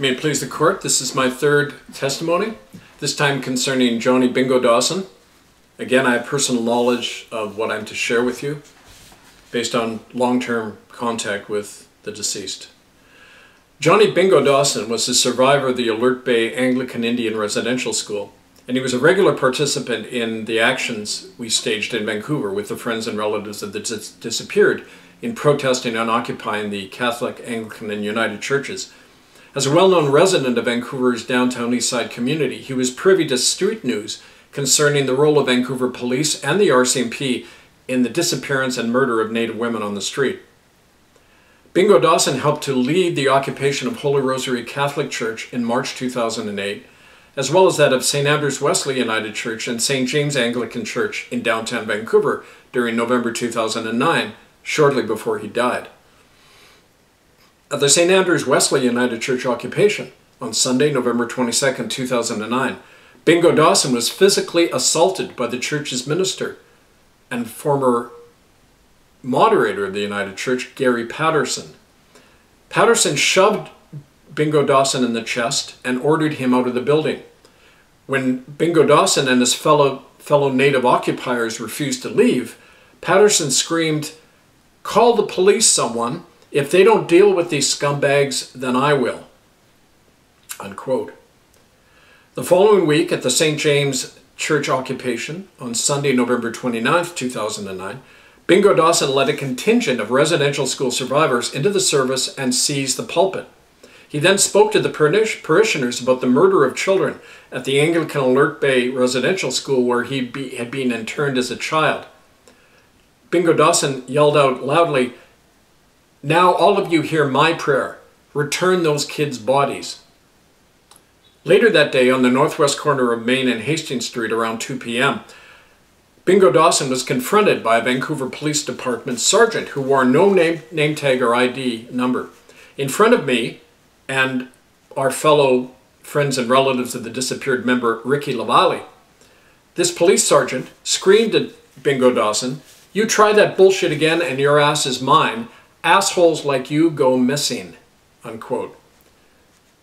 May it please the court, this is my third testimony, this time concerning Johnny Bingo Dawson. Again, I have personal knowledge of what I'm to share with you based on long-term contact with the deceased. Johnny Bingo Dawson was a survivor of the Alert Bay Anglican Indian Residential School, and he was a regular participant in the actions we staged in Vancouver with the friends and relatives of the disappeared in protesting and occupying the Catholic, Anglican, and United Churches. As a well-known resident of Vancouver's downtown Eastside community, he was privy to street news concerning the role of Vancouver Police and the RCMP in the disappearance and murder of Native women on the street. Bingo Dawson helped to lead the occupation of Holy Rosary Catholic Church in March 2008, as well as that of St. Andrew's Wesley United Church and St. James Anglican Church in downtown Vancouver during November 2009, shortly before he died. At the St. Andrew's Wesley United Church occupation on Sunday, November 22, 2009, Bingo Dawson was physically assaulted by the church's minister and former moderator of the United Church, Gary Patterson. Patterson shoved Bingo Dawson in the chest and ordered him out of the building. When Bingo Dawson and his fellow Native occupiers refused to leave, Patterson screamed, "Call the police, someone. If they don't deal with these scumbags, then I will," unquote. The following week at the St. James Church occupation on Sunday, November 29, 2009, Bingo Dawson led a contingent of residential school survivors into the service and seized the pulpit. He then spoke to the parishioners about the murder of children at the Anglican Alert Bay Residential School where he had been interned as a child. Bingo Dawson yelled out loudly, "Now all of you hear my prayer. Return those kids' bodies." Later that day on the northwest corner of Main and Hastings Street around 2 p.m., Bingo Dawson was confronted by a Vancouver Police Department sergeant who wore no name tag or ID number. In front of me and our fellow friends and relatives of the disappeared member, Ricky Lavallee, this police sergeant screamed at Bingo Dawson, "You try that bullshit again and your ass is mine. Assholes like you go missing," unquote.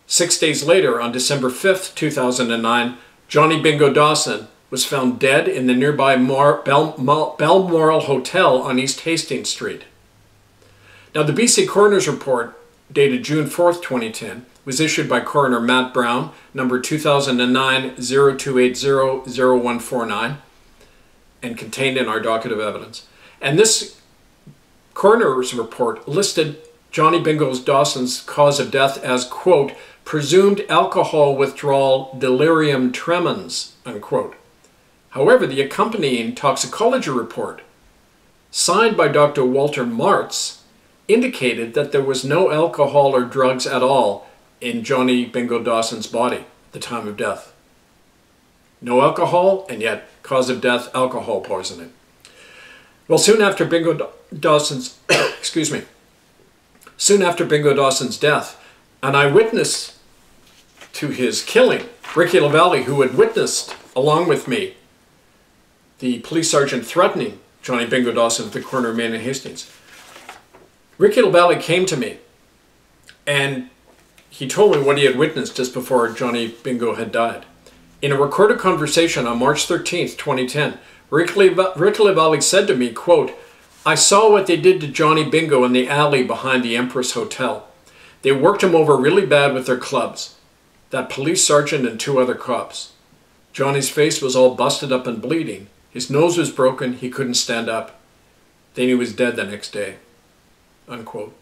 6 days later, on December 5th, 2009, Johnny Bingo Dawson was found dead in the nearby Belmore Hotel on East Hastings Street. Now, the BC Coroner's Report, dated June 4th, 2010, was issued by Coroner Matt Brown, number 2009-0280-0149, and contained in our docket of evidence. And this Coroner's Report listed Johnny Bingo Dawson's cause of death as, quote, "presumed alcohol withdrawal delirium tremens," unquote. However, the accompanying toxicology report, signed by Dr. Walter Martz, indicated that there was no alcohol or drugs at all in Johnny Bingo Dawson's body at the time of death. No alcohol, and yet cause of death, alcohol poisoning. Well, soon after Bingo Dawson's death, an eyewitness to his killing, Ricky Lavallee, who had witnessed along with me the police sergeant threatening Johnny Bingo Dawson at the corner of Main and Hastings. Ricky Lavallee came to me and he told me what he had witnessed just before Johnny Bingo had died. In a recorded conversation on March 13th, 2010, Ricky Lavallee said to me, quote, "I saw what they did to Johnny Bingo in the alley behind the Empress Hotel. They worked him over really bad with their clubs. That police sergeant and two other cops. Johnny's face was all busted up and bleeding. His nose was broken, he couldn't stand up. Then he was dead the next day," unquote.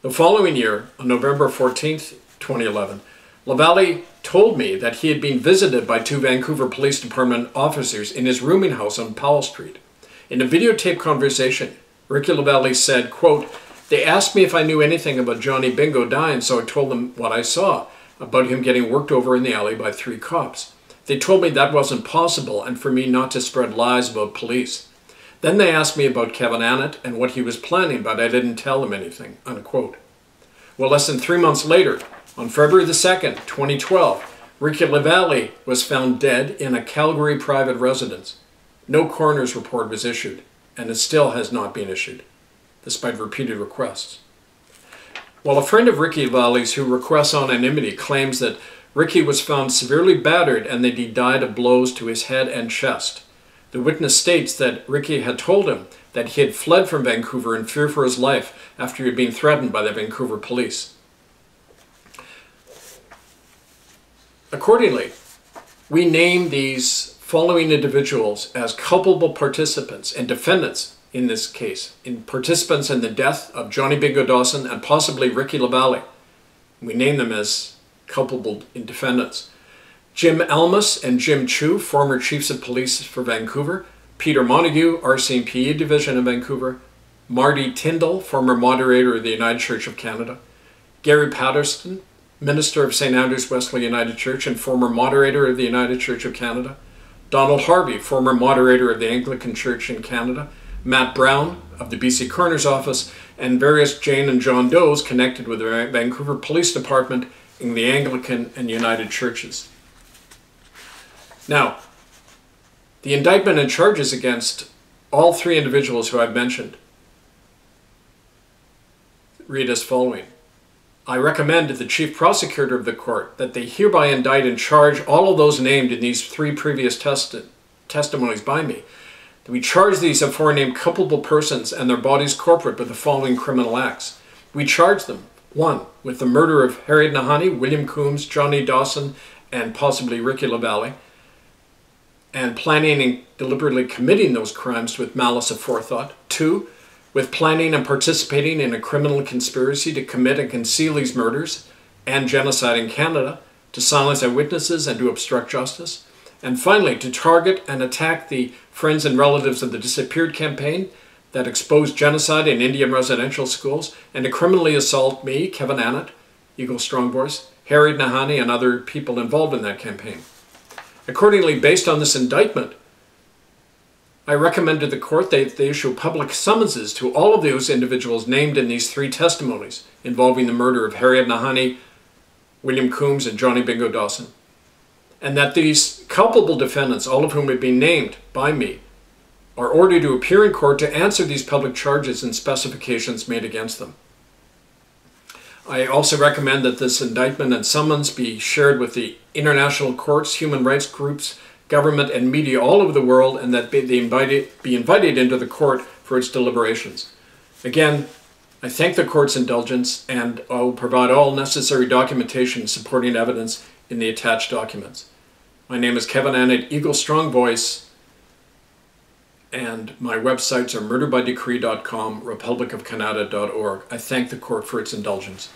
The following year, on November 14th, 2011, Lavallee told me that he had been visited by two Vancouver Police Department officers in his rooming house on Powell Street. In a videotape conversation, Ricky Lavallee said, quote, "They asked me if I knew anything about Johnny Bingo dying, so I told them what I saw, about him getting worked over in the alley by three cops. They told me that wasn't possible and for me not to spread lies about police. Then they asked me about Kevin Annett and what he was planning, but I didn't tell them anything," unquote. Well, less than 3 months later, on February the 2nd, 2012, Ricky Lavallee was found dead in a Calgary private residence. No coroner's report was issued, and it still has not been issued, despite repeated requests. Well, a friend of Ricky Lavallee's who requests anonymity claims that Ricky was found severely battered and that he died of blows to his head and chest. The witness states that Ricky had told him that he had fled from Vancouver in fear for his life after he had been threatened by the Vancouver police. Accordingly, we name these following individuals as culpable participants and defendants in this case, in participants in the death of Johnny Bingo Dawson and possibly Ricky Lavallee. We name them as culpable defendants. Jim Almas and Jim Chu, former chiefs of police for Vancouver, Peter Montague, RCMP Division of Vancouver, Marty Tyndall, former moderator of the United Church of Canada, Gary Patterson, minister of St. Andrew's Wesley United Church and former moderator of the United Church of Canada, Donald Harvey, former moderator of the Anglican Church in Canada, Matt Brown of the BC Coroner's Office, and various Jane and John Does connected with the Vancouver Police Department in the Anglican and United Churches. Now, the indictment and charges against all three individuals who I've mentioned read as following. I recommend to the Chief Prosecutor of the Court that they hereby indict and charge all of those named in these three previous testimonies by me. We charge these aforenamed culpable persons and their bodies corporate with the following criminal acts. We charge them, 1, with the murder of Harriett Nahanee, William Coombs, Johnny Dawson, and possibly Ricky Lavallee, and planning and deliberately committing those crimes with malice aforethought. 2, with planning and participating in a criminal conspiracy to commit and conceal these murders and genocide in Canada, to silence eyewitnesses and to obstruct justice. And finally, to target and attack the friends and relatives of the disappeared campaign that exposed genocide in Indian residential schools, and to criminally assault me, Kevin Annett, Eagle Strong Voice, Harriett Nahanee, and other people involved in that campaign. Accordingly, based on this indictment, I recommend to the court that they issue public summonses to all of those individuals named in these three testimonies involving the murder of Harriett Nahanee, William Coombs, and Johnny Bingo Dawson, and that these culpable defendants, all of whom have been named by me, are ordered to appear in court to answer these public charges and specifications made against them. I also recommend that this indictment and summons be shared with the international courts, human rights groups, government, and media all over the world, and that they be invited into the court for its deliberations. Again, I thank the court's indulgence, and I will provide all necessary documentation supporting evidence in the attached documents. My name is Kevin Annett, Eagle Strong Voice, and my websites are murderbydecree.com, republicofcanada.org. I thank the court for its indulgence.